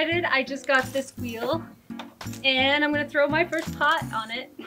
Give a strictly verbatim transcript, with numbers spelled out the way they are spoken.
excited. I just got this wheel and I'm gonna throw my first pot on it.